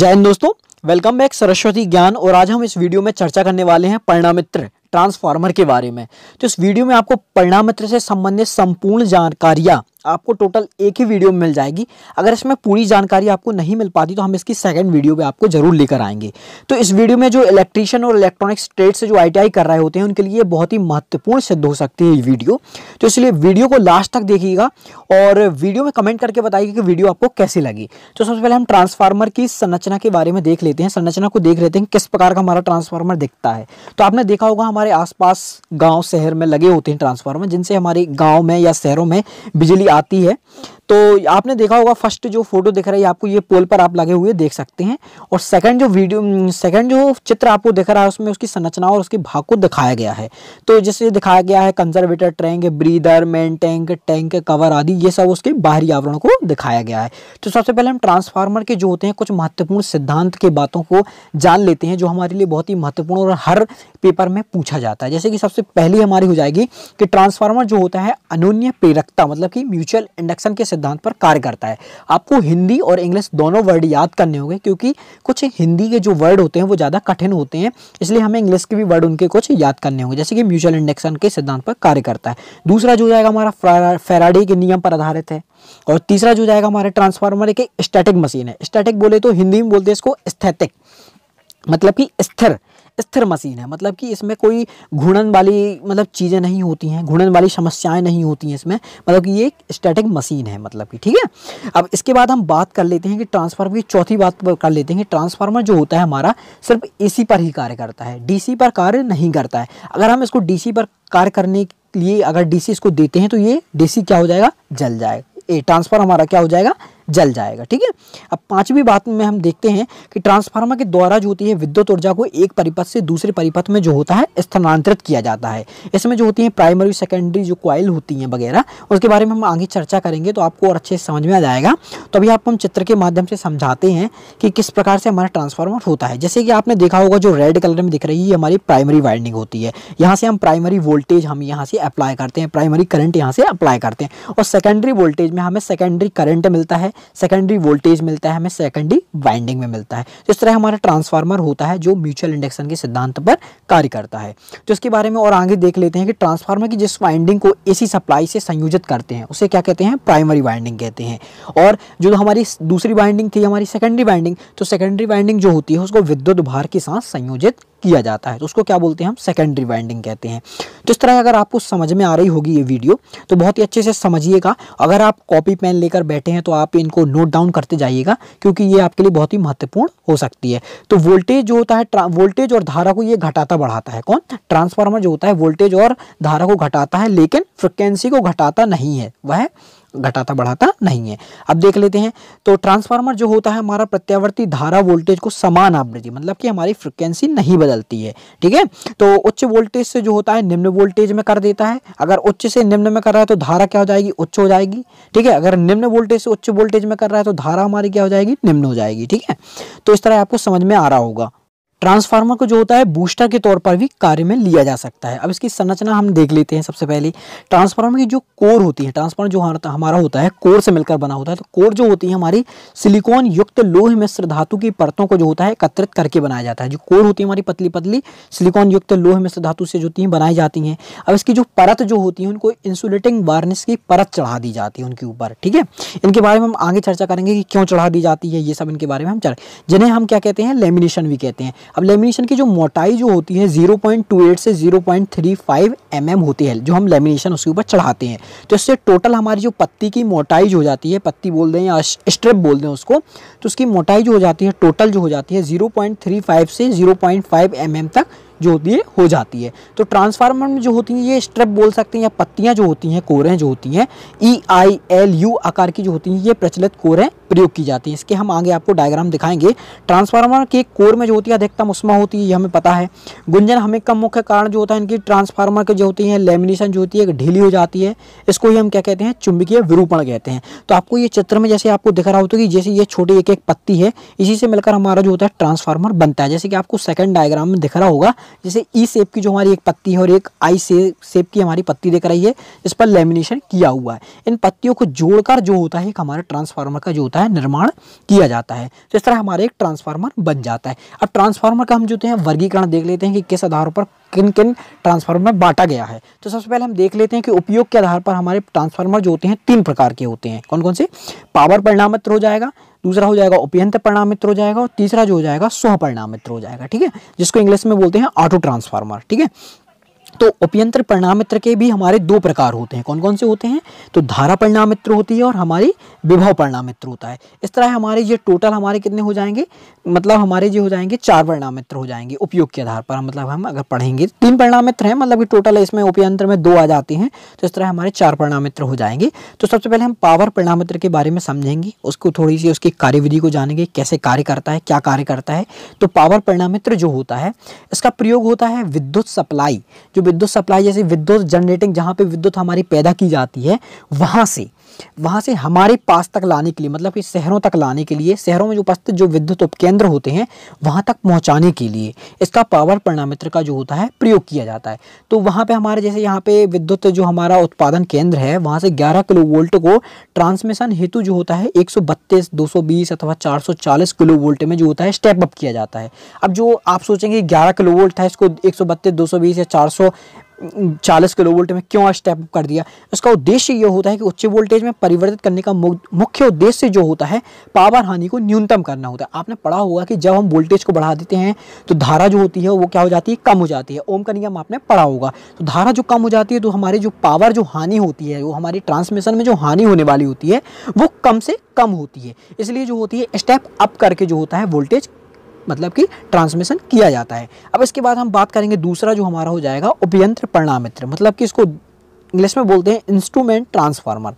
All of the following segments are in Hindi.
जय हिंद दोस्तों, वेलकम बैक सरस्वती ज्ञान। और आज हम इस वीडियो में चर्चा करने वाले हैं परिणामित्र ट्रांसफार्मर के बारे में। तो इस वीडियो में आपको परिणामित्र से संबंधित संपूर्ण जानकारियां आपको टोटल एक ही वीडियो में मिल जाएगी। अगर इसमें पूरी जानकारी आपको नहीं मिल पाती तो हम इसकी सेकंड वीडियो में आपको जरूर लेकर आएंगे। तो इस वीडियो में जो इलेक्ट्रीशियन और इलेक्ट्रॉनिक्स ट्रेड से जो ITI कर रहे होते हैं उनके लिए बहुत ही महत्वपूर्ण सिद्ध हो सकती है ये वीडियो। तो इसलिए वीडियो को लास्ट तक देखिएगा और वीडियो में कमेंट करके बताइए कि वीडियो आपको कैसी लगी। तो सबसे पहले हम ट्रांसफार्मर की संरचना के बारे में देख लेते हैं, संरचना को देख लेते हैं किस प्रकार का हमारा ट्रांसफार्मर दिखता है। तो आपने देखा होगा हमारे आसपास गाँव शहर में लगे होते हैं ट्रांसफार्मर, जिनसे हमारे गाँव में या शहरों में बिजली आती है। तो आपने देखा होगा फर्स्ट जो फोटो दिख रही है आपको, ये पोल पर आप लगे हुए देख सकते हैं। और सेकंड जो चित्र आपको दिख रहा है उसमें उसकी संरचना और उसके भाग को दिखाया गया है। तो जैसे दिखाया गया है conservator, tank, breather, main tank, tank cover आदि, ये सब उसके बाहरी आवरण को दिखाया गया है। तो सबसे पहले हम ट्रांसफार्मर के जो होते हैं कुछ महत्वपूर्ण सिद्धांत के बातों को जान लेते हैं जो हमारे लिए बहुत ही महत्वपूर्ण और हर पेपर में पूछा जाता है। जैसे कि सबसे पहली हमारी हो जाएगी कि ट्रांसफार्मर जो होता है अनोन्य प्रेरकता मतलब कि म्यूचुअल इंडक्शन के सिद्धांत पर कार्य करता है। आपको हिंदी और इंग्लिश दोनों वर्ड याद करने होंगे क्योंकि कुछ हिंदी के जो वर्ड होते हैं वो ज़्यादा कठिन होते हैं, इसलिए हमें इंग्लिश के भी वर्ड उनके कुछ याद करने होंगे। जैसे कि म्यूचुअल इंडक्शन के सिद्धांत पर कार्य करता है। दूसरा जो जाएगा हमारा फैराडे के नियम पर आधारित है। और तीसरा जो जाएगा हमारे ट्रांसफार्मर एक स्टैटिक मशीन है। स्टैटिक बोले तो हिंदी में बोलते हैं इसको स्थैतिक मतलब कि स्थिर मशीन है, मतलब कि इसमें कोई घूर्णन वाली मतलब चीज़ें नहीं होती हैं, घूर्णन वाली समस्याएं नहीं होती हैं इसमें, मतलब कि ये एक स्टैटिक मशीन है मतलब कि, ठीक है। अब इसके बाद हम बात कर लेते हैं कि ट्रांसफार्मर की चौथी बात कर लेते हैं कि ट्रांसफार्मर जो होता है हमारा सिर्फ AC पर ही कार्य करता है, DC पर कार्य नहीं करता है। अगर हम इसको DC पर कार्य करने लिए अगर DC इसको देते हैं तो ये DC क्या हो जाएगा, जल जाएगा। ट्रांसफार्मर हमारा क्या हो जाएगा, जल जाएगा, ठीक है। अब पांचवी बात में हम देखते हैं कि ट्रांसफार्मर के द्वारा जो होती है विद्युत ऊर्जा को एक परिपथ से दूसरे परिपथ में जो होता है स्थानांतरित किया जाता है। इसमें जो होती है प्राइमरी सेकेंडरी जो कॉइल होती हैं वगैरह, उसके बारे में हम आगे चर्चा करेंगे तो आपको और अच्छे से समझ में आ जाएगा। तो अभी आपको हम चित्र के माध्यम से समझाते हैं कि किस प्रकार से हमारा ट्रांसफार्मर होता है। जैसे कि आपने देखा होगा जो रेड कलर में दिख रही है हमारी प्राइमरी वाइंडिंग होती है, यहाँ से हम प्राइमरी वोल्टेज हम यहाँ से अप्लाई करते हैं, प्राइमरी करंट यहाँ से अप्लाई करते हैं। और सेकेंडरी वोल्टेज में हमें सेकेंडरी करंट मिलता है, सेकेंडरी वोल्टेज मिलता है हमें सेकेंडरी वाइंडिंग में मिलता है। तो इस तरह हमारा ट्रांसफार्मर होता है जो म्यूचुअल इंडक्शन के सिद्धांत पर कार्य करता है। तो इसके बारे में और आगे देख लेते हैं कि ट्रांसफार्मर की जिस वाइंडिंग को AC सप्लाई से संयोजित करते हैं उसे क्या कहते हैं, प्राइमरी वाइंडिंग कहते हैं। और जो हमारी दूसरी वाइंडिंग थी हमारी सेकेंडरी वाइंडिंग, तो सेकेंडरी वाइंडिंग जो होती है उसको विद्युत भार के साथ संयोजित किया जाता है, तो उसको क्या बोलते हैं, हम सेकेंडरी वाइंडिंग कहते हैं। तो इस तरह अगर आपको समझ में आ रही होगी ये वीडियो तो बहुत ही अच्छे से समझिएगा। अगर आप कॉपी पेन लेकर बैठे हैं तो आप इनको नोट डाउन करते जाइएगा क्योंकि ये आपके लिए बहुत ही महत्वपूर्ण हो सकती है। तो वोल्टेज जो होता है, वोल्टेज और धारा को ये घटाता बढ़ाता है। कौन, ट्रांसफार्मर जो होता है वोल्टेज और धारा को घटाता है लेकिन फ्रिक्वेंसी को घटाता नहीं है, वह घटाता बढ़ाता नहीं है। अब देख लेते हैं तो ट्रांसफार्मर जो होता है हमारा प्रत्यावर्ती धारा वोल्टेज को समान आवृत्ति मतलब कि हमारी फ्रिक्वेंसी नहीं बदलती है, ठीक है। तो उच्च वोल्टेज से जो होता है निम्न वोल्टेज में कर देता है, अगर उच्च से निम्न में कर रहा है तो धारा क्या हो जाएगी, उच्च हो जाएगी, ठीक है। अगर निम्न वोल्टेज से उच्च वोल्टेज में कर रहा है तो धारा हमारी क्या हो जाएगी, निम्न हो जाएगी, ठीक है। तो इस तरह आपको समझ में आ रहा होगा। ट्रांसफार्मर को जो होता है बूस्टर के तौर पर भी कार्य में लिया जा सकता है। अब इसकी संरचना हम देख लेते हैं। सबसे पहले ट्रांसफार्मर की जो कोर होती है, ट्रांसफार्मर जो हमारा होता है कोर से मिलकर बना होता है। तो कोर जो होती है हमारी सिलिकॉन युक्त लोह मिश्र धातु की परतों को जो होता है एकत्रित करके बनाया जाता है। जो कोर होती है हमारी पतली पतली सिलिकॉन युक्त लोह मिश्र धातु से जो होती है बनाई जाती हैं। अब इसकी जो परत जो होती है उनको इंसुलेटिंग वार्निश की परत चढ़ा दी जाती है उनके ऊपर, ठीक है। इनके बारे में हम आगे चर्चा करेंगे कि क्यों चढ़ा दी जाती है, ये सब इनके बारे में हम जिन्हें हम क्या कहते हैं, लेमिनेशन भी कहते हैं। अब लेमिनेशन की जो मोटाई जो होती है 0.28 से 0.35 mm होती है जो हम लेमिनेशन उसके ऊपर चढ़ाते हैं। तो इससे टोटल हमारी जो पत्ती की मोटाई जो हो जाती है, पत्ती बोल दें या स्ट्रिप बोल दें उसको, तो उसकी मोटाई जो हो जाती है टोटल जो हो जाती है 0.35 से 0.5 mm तक जो होती है हो जाती है। तो ट्रांसफार्मर में जो होती हैं ये स्ट्रिप बोल सकते हैं या पत्तियां जो होती हैं, कोरें जो होती हैं EILU आकार की जो होती हैं, ये प्रचलित कोरें प्रयोग की जाती हैं। इसके हम आगे आपको डायग्राम दिखाएंगे। ट्रांसफार्मर के कोर में जो होती है अधिकतम उष्मा होती है, ये हमें पता है। गुंजन हमें कम मुख्य कारण जो होता है इनकी ट्रांसफार्मर के जो होती है लेमिनेशन जो होती है ढीली हो जाती है, इसको ही हम क्या कहते हैं, चुंबकीय विरूपण कहते हैं। तो आपको ये चित्र में जैसे आपको दिख रहा होता है कि जैसे ये छोटी एक एक पत्ती है, इसी से मिलकर हमारा जो होता है ट्रांसफार्मर बनता है। जैसे कि आपको सेकेंड डायग्राम में दिख रहा होगा जैसे ई शेप की जो हमारी एक पत्ती है और एक आई शेप की हमारी पत्ती देख रही है, इस पर लेमिनेशन किया हुआ है। इन पत्तियों को जोड़कर जो होता है हमारा ट्रांसफार्मर का जो होता है निर्माण किया जाता है। तो इस तरह हमारा एक ट्रांसफार्मर बन जाता है। अब ट्रांसफार्मर का हम जो है वर्गीकरण देख लेते हैं कि किस आधार पर किन किन ट्रांसफार्मर में बांटा गया है। तो सबसे पहले हम देख लेते हैं कि उपयोग के आधार पर हमारे ट्रांसफार्मर जो होते हैं तीन प्रकार के होते हैं। कौन कौन से? पावर परिणामित्र हो जाएगा, दूसरा हो जाएगा उपयंत्र परिणामित्र हो जाएगा, और तीसरा जो हो जाएगा स्व परिणामित्र हो जाएगा, ठीक है, जिसको इंग्लिश में बोलते हैं ऑटो ट्रांसफार्मर, ठीक है। तो उपयंत्र परिणामित्र के भी हमारे दो प्रकार होते हैं। कौन कौन से होते हैं? तो धारा परिणामित्र होती है और हमारी विभव परिणामित्र होता है। इस तरह हमारे ये टोटल हमारे कितने हो जाएंगे, मतलब हमारे ये हो जाएंगे चार परिणामित्र हो जाएंगे उपयोग के आधार पर। मतलब हम अगर पढ़ेंगे तीन परिणामित्र हैं, मतलब कि टोटल इसमें उपयंत्र में दो आ जाते हैं, तो इस तरह हमारे चार परिणामित्र हो जाएंगे। तो सबसे पहले हम पावर परिणामित्र के बारे में समझेंगे, उसको थोड़ी सी उसकी कार्यविधि को जानेंगे, कैसे कार्य करता है, क्या कार्य करता है। तो पावर परिणामित्र जो होता है इसका प्रयोग होता है विद्युत सप्लाई, जो विद्युत सप्लाई जैसे विद्युत जनरेटिंग जहाँ पे विद्युत हमारी पैदा की जाती है वहाँ से हमारे पास तक लाने के लिए, मतलब कि शहरों तक लाने के लिए, शहरों में जो उपस्थित जो विद्युत उपकेंद्र होते हैं वहाँ तक पहुँचाने के लिए इसका पावर परिणामित्र का जो होता है प्रयोग किया जाता है। तो वहाँ पे हमारे जैसे यहाँ पे विद्युत जो हमारा उत्पादन केंद्र है वहाँ से 11 किलो वोल्ट को ट्रांसमिशन हेतु जो होता है 132, 220 अथवा 440 किलो वोल्ट में जो होता है स्टेप अप किया जाता है। अब जो आप सोचेंगे 11 किलो वोल्ट है, इसको 132, 220 या 440 किलो वोल्ट में क्यों स्टेप अप कर दिया? इसका उद्देश्य यह होता है कि उच्च वोल्टेज में परिवर्तित करने का मुख्य उद्देश्य जो होता है पावर हानि को न्यूनतम करना होता है। आपने पढ़ा होगा कि जब हम वोल्टेज को बढ़ा देते हैं तो धारा जो होती है वो क्या हो जाती है, कम हो जाती है। ओम का नियम आपने पढ़ा होगा। तो धारा जो कम हो जाती है तो हमारी जो पावर जो हानि होती है, वो हमारी ट्रांसमिशन में जो हानि होने वाली होती है वो कम से कम होती है। इसलिए जो होती है स्टेप अप करके जो होता है वोल्टेज मतलब कि ट्रांसमिशन किया जाता है। अब इसके बाद हम बात करेंगे दूसरा जो हमारा हो जाएगा उपयंत्र परिणामित्र, मतलब कि इसको इंग्लिश में बोलते हैं इंस्ट्रूमेंट ट्रांसफार्मर।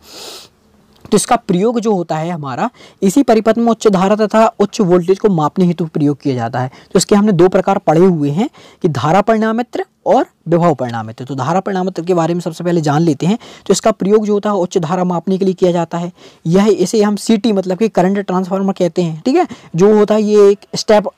तो इसका प्रयोग जो होता है हमारा इसी परिपथ में उच्च धारा तथा उच्च वोल्टेज को मापने हेतु प्रयोग किया जाता है। तो इसके हमने दो प्रकार पढ़े हुए हैं कि धारा परिणामित्र और विभव परिणामित्र। तो धारा परिणामित्र के बारे में सबसे पहले जान लेते हैं। तो इसका प्रयोग जो होता है उच्च धारा मापने के लिए किया जाता है। यह इसे हम CT मतलब कि करंट ट्रांसफार्मर कहते हैं, ठीक है, जो होता है ये एक स्टेप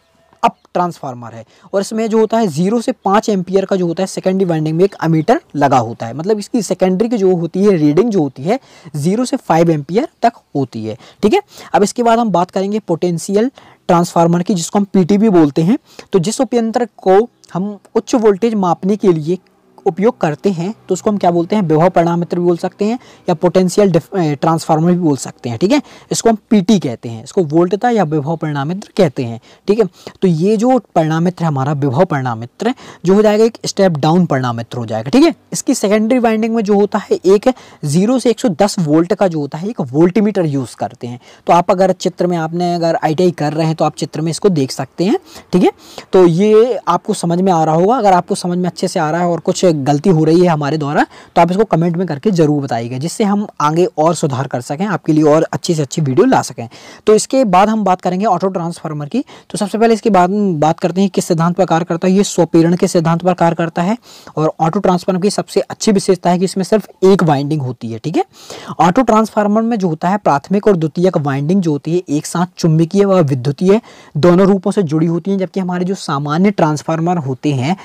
अप ट्रांसफार्मर है। और इसमें जो होता है 0 से 5 एम्पियर का जो होता है सेकेंडरी वाइंडिंग में एक अमीटर लगा होता है, मतलब इसकी सेकेंडरी की जो होती है रीडिंग जो होती है 0 से 5 एम्पियर तक होती है, ठीक है। अब इसके बाद हम बात करेंगे पोटेंशियल ट्रांसफार्मर की, जिसको हम PTB बोलते हैं। तो जिस उपयंत्र को हम उच्च वोल्टेज मापने के लिए उपयोग करते हैं तो उसको हम क्या बोलते हैं, विभव परिणामित्र भी बोल सकते हैं या पोटेंशियल ट्रांसफार्मर भी बोल सकते हैं, ठीक है। इसको हम PT कहते हैं, इसको वोल्टता या विभव परिणामित्र कहते हैं, ठीक है। तो ये जो परिणामित्र हमारा विभव परिणामित्र जो हो जाएगा एक स्टेप डाउन परिणामित्र हो जाएगा, ठीक है। इसकी सेकेंडरी वाइंडिंग में जो होता है एक 0 से 110 वोल्ट का जो होता है एक वोल्टमीटर यूज़ करते हैं। तो आप अगर चित्र में आपने अगर ITI कर रहे हैं तो आप चित्र में इसको देख सकते हैं, ठीक है। तो ये आपको समझ में आ रहा होगा। अगर आपको समझ में अच्छे से आ रहा है और कुछ गलती हो रही है हमारे द्वारा तो आप इसको कमेंट में करके जरूर बताइएगा, जिससे हम आगे और सुधार कर सकें, आपके लिए और अच्छी से अच्छी वीडियो ला सकें। तो इसके बाद हम बात करेंगे ऑटो ट्रांसफार्मर की। तो सबसे पहले इसके बाद बात करते हैं किस सिद्धांत पर कार्य करता है। ये स्वप्रेरण के सिद्धांत पर कार्य करता है। और ऑटो ट्रांसफार्मर की सबसे अच्छी विशेषता है कि इसमें सिर्फ एक वाइंडिंग होती है, ठीक है। ऑटो ट्रांसफार्मर में जो होता है प्राथमिक और द्वितीयक वाइंडिंग जो होती है एक साथ चुंबकीय व विद्युतीय दोनों रूपों से जुड़ी होती है, जबकि हमारे जो सामान्य ट्रांसफार्मर होते हैं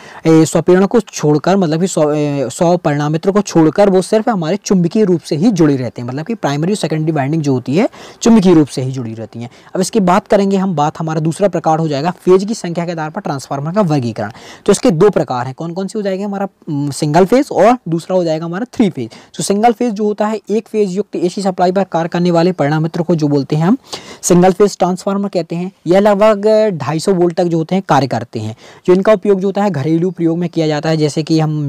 स्वप्रेरण को छोड़कर मतलब कि स्व परिणामित्र को छोड़कर वो सिर्फ हमारे चुंबकीय रूप से ही जुड़े रहते हैं, मतलब कि प्राइमरी और सेकेंडरी वाइंडिंग जो होती है चुंबकीय रूप से ही जुड़ी रहती है। अब इसकी बात करेंगे हम, बात हमारा दूसरा प्रकार हो जाएगा फेज की संख्या के आधार पर ट्रांसफार्मर का वर्गीकरण। तो इसके दो प्रकार हैं, कौन कौन से हो जाएंगे, हमारा सिंगल फेज और दूसरा हो जाएगा हमारा 3 फेज। तो सिंगल फेज जो होता है एक फेज युक्त AC सप्लाई पर कार्य करने वाले परिणामित्र को जो बोलते हैं हम सिंगल फेज ट्रांसफार्मर कहते हैं। यह लगभग 250 वोल्ट तक जो होते हैं कार्य करते हैं। जो इनका उपयोग जो होता है घरेलू प्रयोग में किया जाता है, जैसे कि हम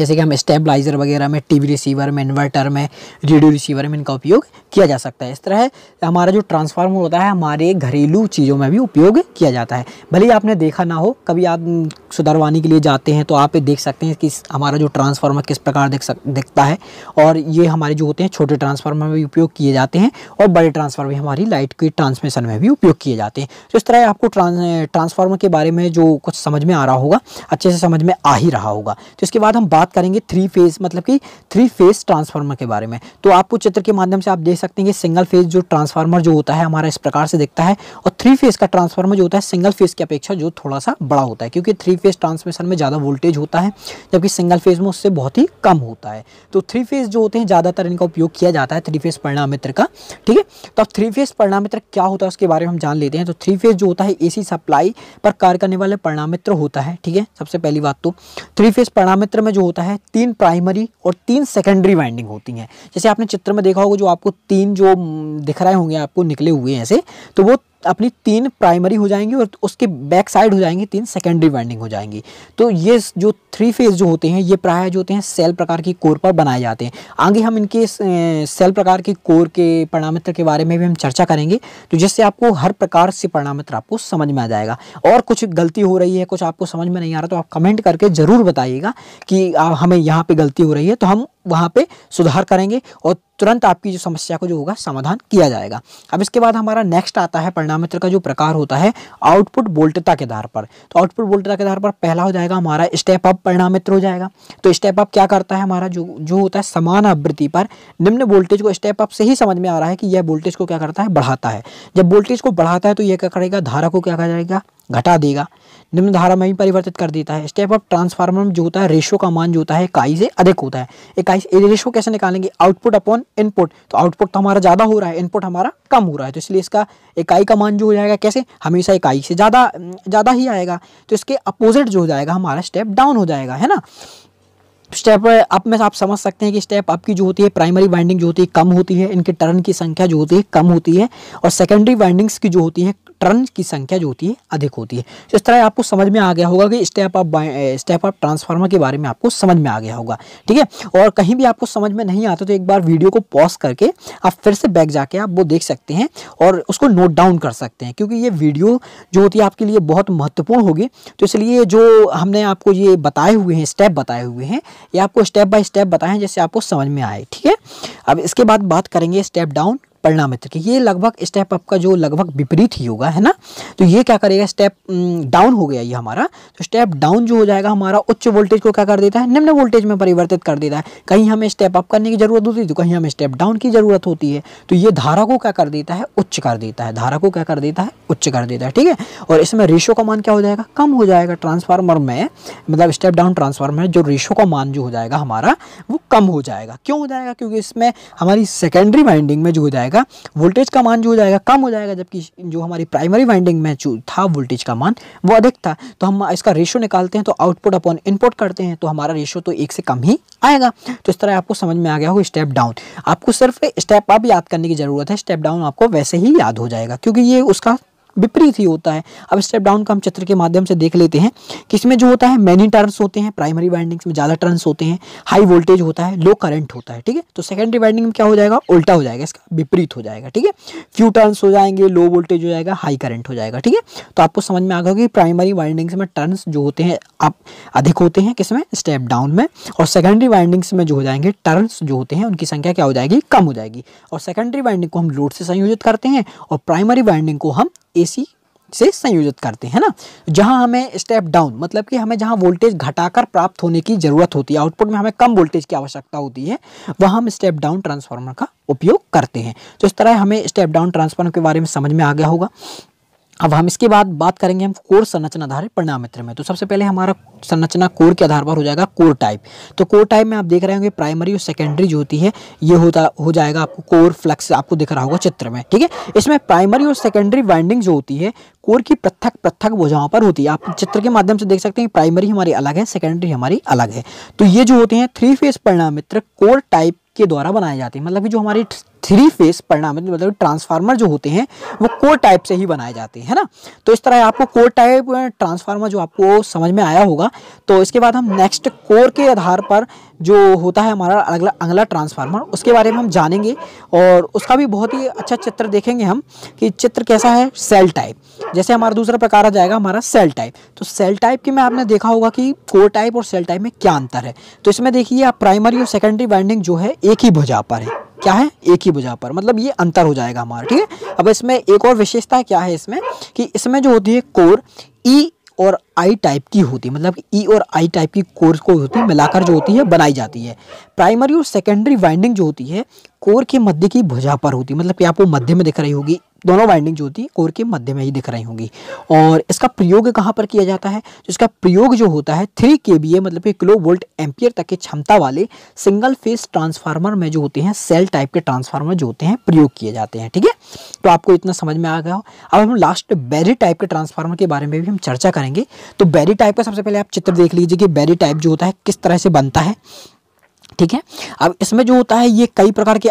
स्टेबलाइज़र वगैरह में, TV रिसीवर में, इन्वर्टर में, रेडियो रिसीवर में इनका उपयोग किया जा सकता है। इस तरह हमारा जो ट्रांसफार्मर होता है हमारे घरेलू चीज़ों में भी उपयोग किया जाता है। भले ही आपने देखा ना हो, कभी आप सुधरवाने के लिए जाते हैं तो आप देख सकते हैं कि हमारा जो ट्रांसफार्मर किस प्रकार दिखता है। और ये हमारे जो होते हैं छोटे ट्रांसफार्मर में भी उपयोग किए जाते हैं और बड़े ट्रांसफार्मर हमारी लाइट के ट्रांसमिशन में भी उपयोग किए जाते हैं। तो इस तरह आपको ट्रांसफार्मर के बारे में जो कुछ समझ में आ रहा होगा अच्छे से समझ में आ ही रहा होगा। तो इसके बाद हम बात करेंगे थ्री फेज मतलब कि थ्री फेज ट्रांसफार्मर के बारे में। तो आपको चित्र के माध्यम से आप देख सकते हैं कि सिंगल फेज जो ट्रांसफार्मर जो होता है हमारा इस प्रकार से दिखता है, और थ्री फेज का ट्रांसफार्मर जो होता है सिंगल फेज की अपेक्षा जो थोड़ा सा बड़ा होता है, क्योंकि थ्री फेज ट्रांसमिशन में ज़्यादा वोल्टेज होता है जबकि सिंगल फेज में उससे बहुत ही कम होता है। तो थ्री फेज जो होते हैं ज़्यादातर इनका उपयोग किया जाता है थ्री फेज परिणामित्र का, ठीक है। तो अब थ्री फेज परिणामित्र क्या होता है उसके बारे में हम जान लेते हैं। तो थ्री फेज जो होता है एसी सप्लाई पर कार्य करने वाले परिणामित्र होता है, ठीक है। सबसे पहली बात तो थ्री फेज परिणामित्र में जो होता है 3 प्राइमरी और 3 सेकेंडरी वाइंडिंग होती हैं। जैसे आपने चित्र में देखा होगा जो आपको 3 जो दिख रहे होंगे आपको निकले हुए ऐसे, तो वो अपनी 3 प्राइमरी हो जाएंगी और उसके बैक साइड हो जाएंगी 3 सेकेंडरी वाइंडिंग हो जाएंगी। तो ये जो थ्री फेज जो होते हैं ये प्राय जो होते हैं सेल प्रकार की कोर पर बनाए जाते हैं। आगे हम इनके सेल प्रकार की कोर के परिणामित्र के बारे में भी हम चर्चा करेंगे, तो जिससे आपको हर प्रकार से परिणामित्र आपको समझ में आ जाएगा। और कुछ गलती हो रही है, कुछ आपको समझ में नहीं आ रहा, तो आप कमेंट करके ज़रूर बताइएगा कि हमें यहाँ पर गलती हो रही है, तो हम वहाँ पे सुधार करेंगे और तुरंत आपकी जो समस्या को जो होगा समाधान किया जाएगा। अब इसके बाद हमारा नेक्स्ट आता है परिणामित्र का जो प्रकार होता है आउटपुट वोल्टता के आधार पर। तो आउटपुट वोल्टता के आधार पर पहला हो जाएगा हमारा स्टेप अप परिणामित्र हो जाएगा। तो स्टेप अप क्या करता है हमारा जो होता है समान आवृत्ति पर निम्न वोल्टेज को, स्टेप अप से ही समझ में आ रहा है कि यह वोल्टेज को क्या करता है बढ़ाता है। जब वोल्टेज को बढ़ाता है तो यह क्या करेगा धारा को क्या करेगा घटा देगा, निम्न धारा में ही परिवर्तित कर देता है। स्टेप अप ट्रांसफार्मर जो होता है रेशो का मान जो होता है इकाई से अधिक होता है। इकाई रेशो कैसे निकालेंगे, आउटपुट अपॉन इनपुट। तो आउटपुट तो हमारा ज़्यादा हो रहा है, इनपुट हमारा कम हो रहा है, तो इसलिए इसका इकाई का मान जो हो जाएगा कैसे हमेशा इकाई से ज़्यादा ही आएगा। तो इसके अपोजिट जो हो जाएगा हमारा स्टेप डाउन हो जाएगा, है ना। स्टेप अप में आप समझ सकते हैं कि स्टेप अप की जो होती है प्राइमरी वाइंडिंग जो होती है कम होती है, इनके टर्न की संख्या जो होती है कम होती है, और सेकेंडरी वाइंडिंग्स की जो होती है टर्न की संख्या जो होती है अधिक होती है। इस तरह आपको समझ में आ गया होगा कि स्टेप अप ट्रांसफार्मर के बारे में आपको समझ में आ गया होगा, ठीक है। और कहीं भी आपको समझ में नहीं आता तो एक बार वीडियो को पॉज करके आप फिर से बैक जाके आप वो देख सकते हैं और उसको नोट डाउन कर सकते हैं, क्योंकि ये वीडियो जो होती है आपके लिए बहुत महत्वपूर्ण होगी। तो इसलिए जो हमने आपको ये बताए हुए हैं स्टेप बताए हुए हैं ये आपको स्टेप बाय स्टेप बताएं जिससे आपको समझ में आए, ठीक है। अब इसके बाद बात करेंगे स्टेप डाउन परिणामित्र की। ये लगभग स्टेप अप का जो लगभग विपरीत ही होगा, है ना। तो ये क्या करेगा स्टेप डाउन हो गया ये हमारा, तो स्टेप डाउन जो हो जाएगा हमारा उच्च वोल्टेज को क्या कर देता है निम्न वोल्टेज में परिवर्तित कर देता है। कहीं हमें स्टेप अप करने की ज़रूरत होती है तो कहीं हमें स्टेप डाउन की ज़रूरत होती है। तो ये धारा को क्या कर देता है उच्च कर देता है, धारा को क्या कर देता है उच्च कर देता है, ठीक है। और इसमें रेशो का मान क्या हो जाएगा कम हो जाएगा ट्रांसफार्मर में, मतलब स्टेप डाउन ट्रांसफार्मर जो रेशो का मान जो हो जाएगा हमारा वो कम हो जाएगा। क्यों हो जाएगा, क्योंकि इसमें हमारी सेकेंडरी वाइंडिंग में जो हो जाएगा वोल्टेज का मान जो हो जाएगा कम हो जाएगा, जबकि जो हमारी प्राइमरी वाइंडिंग में जो था वोल्टेज का मान वो अधिक था। तो हम इसका रेशो निकालते हैं तो आउटपुट अपॉन इनपुट करते हैं, तो हमारा रेशो तो एक से कम ही आएगा। तो इस तरह आपको समझ में आ गया होगा स्टेप डाउन। आपको सिर्फ स्टेप अप याद करने की जरूरत है, स्टेप डाउन आपको वैसे ही याद हो जाएगा क्योंकि ये उसका विपरीत ही होता है। अब स्टेप डाउन का हम चित्र के माध्यम से देख लेते हैं कि इसमें जो होता है मैनी टर्न्स होते हैं, प्राइमरी वाइंडिंग्स में ज़्यादा टर्न्स होते हैं, हाई वोल्टेज होता है, लो करंट होता है, ठीक है। तो सेकेंडरी वाइंडिंग में क्या हो जाएगा उल्टा हो जाएगा, इसका विपरीत हो जाएगा, ठीक है। फ्यू टर्न्स हो जाएंगे, लो वोल्टेज हो जाएगा, हाई करंट हो जाएगा, ठीक है। तो आपको समझ में आ गया कि प्राइमरी वाइंडिंग्स में टर्न्स जो होते हैं आप अधिक होते हैं किसमें स्टेप डाउन में, और सेकेंडरी वाइंडिंग्स में जो हो जाएंगे टर्न्स जो होते हैं उनकी संख्या क्या हो जाएगी कम हो जाएगी। और सेकेंडरी वाइंडिंग को हम लोड से संयोजित करते हैं और प्राइमरी वाइंडिंग को हम एसी से संयोजित करते हैं, ना। जहां हमें स्टेप डाउन मतलब कि हमें जहां वोल्टेज घटाकर प्राप्त होने की ज़रूरत होती है, आउटपुट में हमें कम वोल्टेज की आवश्यकता होती है, वहां हम स्टेप डाउन ट्रांसफार्मर का उपयोग करते हैं। तो इस तरह हमें स्टेप डाउन ट्रांसफार्मर के बारे में समझ में आ गया होगा। अब हम इसके बाद बात करेंगे हम कोर संरचना आधारित परिणामित्र में। तो सबसे पहले हमारा संरचना कोर के आधार पर हो जाएगा कोर टाइप। तो कोर टाइप में आप देख रहे होंगे प्राइमरी और सेकेंडरी जो होती है ये हो जाएगा आपको कोर फ्लक्स आपको दिख रहा होगा चित्र में, ठीक है। इसमें प्राइमरी और सेकेंडरी वाइंडिंग जो होती है कोर की पृथक पृथक भुजाओं पर होती है। आप चित्र के माध्यम से देख सकते हैं प्राइमरी हमारी अलग है, सेकेंडरी हमारी अलग है। तो ये जो होते हैं थ्री फेज परिणामित्र कोर टाइप के द्वारा बनाए जाते हैं, मतलब कि जो हमारी थ्री फेज परिणामित्र मतलब ट्रांसफार्मर जो होते हैं वो कोर टाइप से ही बनाए जाते हैं, है ना। तो इस तरह आपको कोर टाइप ट्रांसफार्मर जो आपको समझ में आया होगा। तो इसके बाद हम नेक्स्ट कोर के आधार पर जो होता है हमारा अगला ट्रांसफार्मर उसके बारे में हम जानेंगे और उसका भी बहुत ही अच्छा चित्र देखेंगे हम कि चित्र कैसा है सेल टाइप। जैसे हमारा दूसरा प्रकार आ जाएगा हमारा सेल टाइप। तो सेल टाइप के में आपने देखा होगा कि कोर टाइप और सेल टाइप में क्या अंतर है। तो इसमें देखिए आप प्राइमरी और सेकेंडरी वाइंडिंग जो है एक ही भुजा पर है, क्या है एक ही भुजा पर, मतलब ये अंतर हो जाएगा हमारा, ठीक है। अब इसमें एक और विशेषता क्या है इसमें कि इसमें जो होती है कोर ई और आई टाइप की होती है, मतलब ई और आई टाइप की कोर को होती है मिलाकर जो होती है बनाई जाती है। प्राइमरी और सेकेंडरी वाइंडिंग जो होती है कोर के मध्य की भुजा पर होती है, मतलब कि आपको मध्य में दिख रही होगी, दोनों वाइंडिंग जो होती है कोर के मध्य में ही दिख रही होंगी। और इसका प्रयोग कहाँ पर किया जाता है, जिसका प्रयोग जो होता है 3 kVA मतलब कि किलो वोल्ट एम्पियर तक की क्षमता वाले सिंगल फेज ट्रांसफार्मर में जो होते हैं सेल टाइप के ट्रांसफार्मर जो होते हैं प्रयोग किए जाते हैं। ठीक है, तो आपको इतना समझ में आ गया हो। अब हम लास्ट बैरी टाइप के ट्रांसफार्मर के बारे में भी हम चर्चा करेंगे। तो बैरी टाइप का सबसे पहले आप चित्र देख लीजिए कि बैरी टाइप जो होता है किस तरह से बनता है। ठीक है, अब इसमें जो होता है ये कई प्रकार के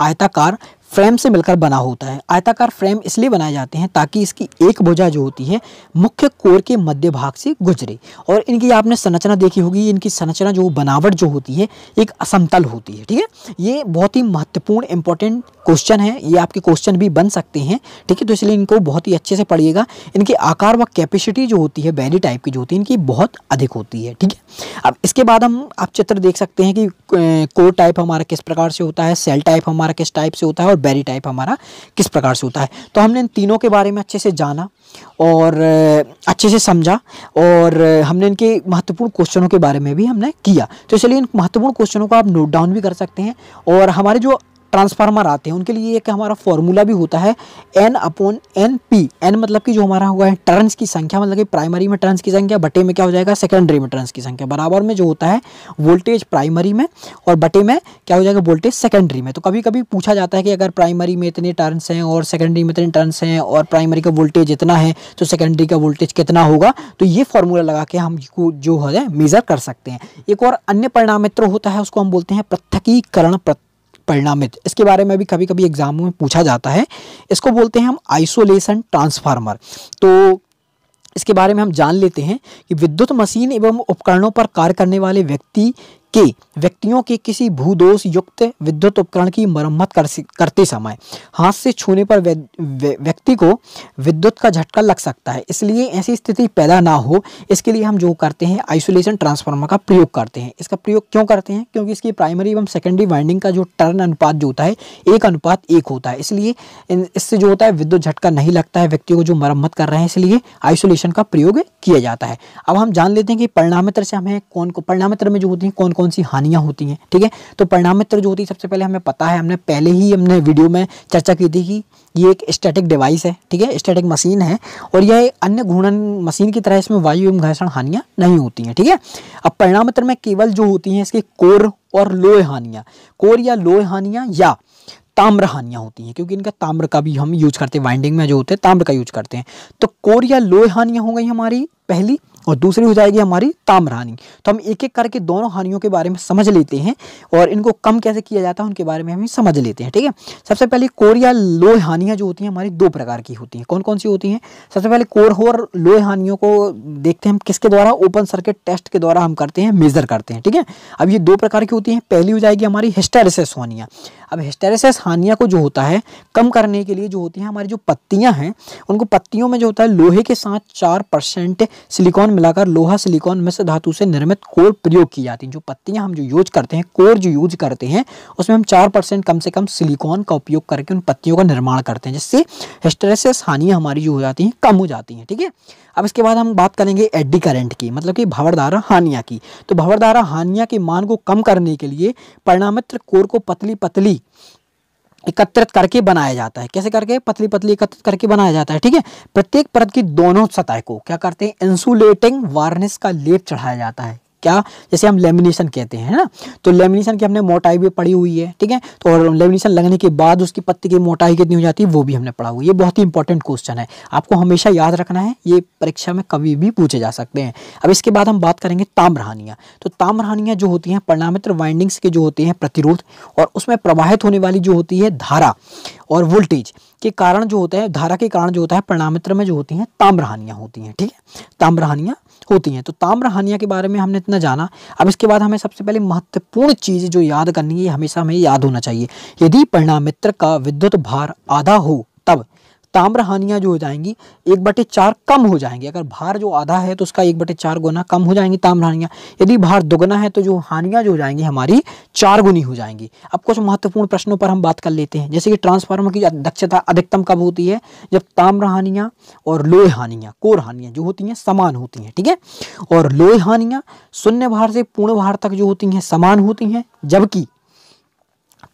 आयताकार फ्रेम से मिलकर बना होता है। आयताकार फ्रेम इसलिए बनाए जाते हैं ताकि इसकी एक भुजा जो होती है मुख्य कोर के मध्य भाग से गुजरे। और इनकी आपने संरचना देखी होगी, इनकी संरचना जो बनावट जो होती है एक असमतल होती है। ठीक है, ये बहुत ही महत्वपूर्ण इंपॉर्टेंट क्वेश्चन है, ये आपके क्वेश्चन भी बन सकते हैं। ठीक है, तो इसलिए इनको बहुत ही अच्छे से पढ़िएगा। इनके आकार व कैपेसिटी जो होती है बैरी टाइप की जो होती है इनकी बहुत अधिक होती है। ठीक है, अब इसके बाद हम आप चित्र देख सकते हैं कि कोर टाइप हमारा किस प्रकार से होता है, सेल टाइप हमारा किस टाइप से होता है, बैरी टाइप हमारा किस प्रकार से होता है। तो हमने इन तीनों के बारे में अच्छे से जाना और अच्छे से समझा और हमने इनके महत्वपूर्ण क्वेश्चनों के बारे में भी हमने किया। तो इसलिए इन महत्वपूर्ण क्वेश्चनों को आप नोट डाउन भी कर सकते हैं। और हमारे जो ट्रांसफार्मर आते हैं उनके लिए एक हमारा फॉर्मूला भी होता है N/N P। N मतलब कि जो हमारा हुआ है टर्न्स की संख्या, मतलब कि प्राइमरी में टर्न्स की संख्या बटे में क्या हो जाएगा सेकेंडरी में टर्न्स की संख्या, बराबर में जो होता है वोल्टेज प्राइमरी में और बटे में क्या हो जाएगा वोल्टेज सेकेंडरी में। तो कभी कभी पूछा जाता है कि अगर प्राइमरी में इतने टर्न्स हैं और सेकेंडरी में इतने टर्न्स हैं और प्राइमरी का वोल्टेज इतना है तो सेकेंडरी का वोल्टेज कितना होगा, तो ये फॉर्मूला लगा के हम जो है मेज़र कर सकते हैं। एक और अन्य परिणामित्र होता है, उसको हम बोलते हैं पृथकीकरण परिणामित। इसके बारे में भी कभी कभी एग्जाम में पूछा जाता है। इसको बोलते हैं हम आइसोलेशन ट्रांसफार्मर। तो इसके बारे में हम जान लेते हैं कि विद्युत मशीन एवं उपकरणों पर कार्य करने वाले व्यक्तियों के किसी भूदोष युक्त विद्युत उपकरण की मरम्मत करते समय हाथ से छूने पर व्यक्ति को विद्युत का झटका लग सकता है, इसलिए ऐसी स्थिति पैदा ना हो इसके लिए हम जो करते हैं आइसोलेशन ट्रांसफार्मर का प्रयोग करते हैं। इसका प्रयोग क्यों करते हैं, क्योंकि इसकी प्राइमरी एवं सेकेंडरी वाइंडिंग का जो टर्न अनुपात जो होता है 1:1 होता है, इसलिए इससे जो होता है विद्युत झटका नहीं लगता है व्यक्ति को जो मरम्मत कर रहे हैं, इसलिए आइसोलेशन का प्रयोग किया जाता है। अब हम जान लेते हैं कि परिणामित्र से हमें परिणामित्र में जो होती है कौन कौन सी हानियां होती हैं। ठीक है, तो परिणामित्र जो होती है सबसे पहले हमें पता है, हमने पहले ही वीडियो में चर्चा की थी कि ये एक स्टैटिक डिवाइस है। ठीक है, स्टैटिक मशीन है और यह अन्य घूर्णन मशीन की तरह इसमें वायु एवं घर्षण हानियां नहीं होती हैं। ठीक है, अब परिणामित्र में केवल जो होती हैं इसके कोर और लोहे हानियां, कोर या लोहे हानियां या ताम्र हानियां होती हैं, क्योंकि इनका ताम्र का भी हम यूज करते हैं, वाइंडिंग में जो होते हैं ताम्र का यूज करते हैं। तो कोर या लोहे हानियां हो गई हमारी पहली और दूसरी हो जाएगी हमारी ताम्र हानि। तो हम एक एक करके दोनों हानियों के बारे में समझ लेते हैं और इनको कम कैसे किया जाता है उनके बारे में हम समझ लेते हैं। ठीक है, सबसे पहले कोर या लोहे हानियाँ जो होती हैं हमारी 2 प्रकार की होती हैं। कौन कौन सी होती हैं, सबसे पहले कोर और लोहे हानियों को देखते हैं हम किसके द्वारा, ओपन सर्किट टेस्ट के द्वारा हम करते हैं, मेजर करते हैं। ठीक है, अब ये 2 प्रकार की होती हैं। पहली हो जाएगी हमारी हिस्टैरिसिस हानियाँ। अब हिस्टैरिसिस हानियाँ को जो होता है कम करने के लिए जो होती हैं हमारी जो पत्तियाँ हैं उनको, पत्तियों में जो होता है लोहे के साथ 4% सिलिकॉन मिलाकर लोहा सिलिकॉन मिश्र धातु से निर्मित कोर प्रयोग की जाती है। जो पत्तियां हम जो यूज करते हैं, कोर जो यूज करते हैं उसमें हम 4% कम से कम सिलिकॉन का उपयोग करके उन पत्तियों का निर्माण करते हैं, जिससे हिस्टैरिसिस हानियां हमारी जो हो जाती हैं कम हो जाती हैं। ठीक है, अब इसके बाद हम बात करेंगे एडी करंट की, मतलब कि भंवरधारा हानियां की। तो भंवरधारा हानियां के मान को कम करने के लिए परिणामित्र कोर को पतली एकत्रित करके बनाया जाता है। कैसे करके, पतली एकत्रित करके बनाया जाता है। ठीक है, प्रत्येक परत की दोनों सतह को क्या करते हैं, इंसुलेटिंग वार्निश का लेप चढ़ाया जाता है। क्या, जैसे हम लेमिनेशन कहते हैं ना, तो लेमिनेशन की हमने मोटाई भी पढ़ी हुई है। ठीक है, तो और लेमिनेशन लगने के बाद उसकी पत्ती की मोटाई कितनी हो जाती है वो भी हमने पढ़ा हुआ है। ये बहुत ही इंपॉर्टेंट क्वेश्चन है, आपको हमेशा याद रखना है, ये परीक्षा में कभी भी पूछे जा सकते हैं। अब इसके बाद हम बात करेंगे ताम्रहानियाँ। तो ताम्रहानियाँ जो होती हैं परिणामित्र वाइंडिंग्स के जो होते हैं प्रतिरोध और उसमें प्रवाहित होने वाली जो होती है धारा और वोल्टेज के कारण जो होता है, धारा के कारण जो होता है परिणामित्र में जो होती हैं ताम्रहानियाँ होती हैं। ठीक है, ताम्रहानियाँ होती हैं। तो ताम्रहानियाँ के बारे में हमने इतना जाना। अब इसके बाद हमें सबसे पहले महत्वपूर्ण चीज़ जो याद करनी है, हमेशा हमें याद होना चाहिए, यदि परिणामित्र का विद्युत भार आधा हो तब ताम्रहानियाँ जो हो जाएंगी 1/4 कम हो जाएंगी। अगर भार जो आधा है तो उसका 1/4 गुना कम हो जाएंगी ताम्रहानियाँ। यदि भार दोगुना है तो जो हानियाँ जो हो जाएंगी हमारी 4 गुनी हो जाएंगी। अब कुछ महत्वपूर्ण प्रश्नों पर हम बात कर लेते हैं, जैसे कि ट्रांसफार्मर की दक्षता अधिकतम कब होती है? जब ताम्रहानियाँ और लोहे हानियाँ, कोर हानियाँ जो होती हैं समान होती हैं, ठीक है। और लोहे हानियाँ 0 भार से पूर्ण भार तक जो होती हैं समान होती हैं, जबकि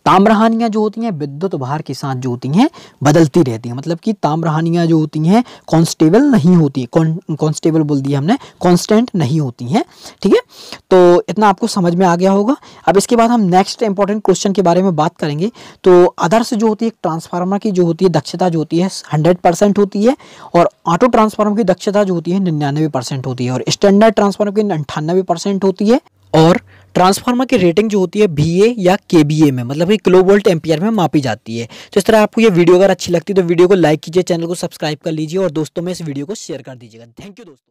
ताम्रहानियाँ जो होती हैं विद्युत भार के साथ जो होती हैं बदलती रहती हैं। मतलब कि ताम्रहानियाँ जो होती हैं कॉन्स्टेबल नहीं होती है, कॉन्स्टेबल बोल दिया हमने, कांस्टेंट नहीं होती हैं, ठीक है। तो इतना आपको समझ में आ गया होगा। अब इसके बाद हम नेक्स्ट इंपॉर्टेंट क्वेश्चन के बारे में बात करेंगे। तो आदर्श जो होती है ट्रांसफार्मर की जो होती है दक्षता जो होती है 100% होती है, और ऑटो ट्रांसफार्मर की दक्षता जो होती है 99% होती है, और स्टैंडर्ड ट्रांसफार्मर की 98% होती है। और ट्रांसफार्मर की रेटिंग जो होती है VA या KVA में, मतलब कि किलो वोल्ट एम्पियर में मापी जाती है। तो इस तरह आपको ये वीडियो अगर अच्छी लगती है तो वीडियो को लाइक कीजिए, चैनल को सब्सक्राइब कर लीजिए और दोस्तों में इस वीडियो को शेयर कर दीजिएगा। थैंक यू दोस्तों।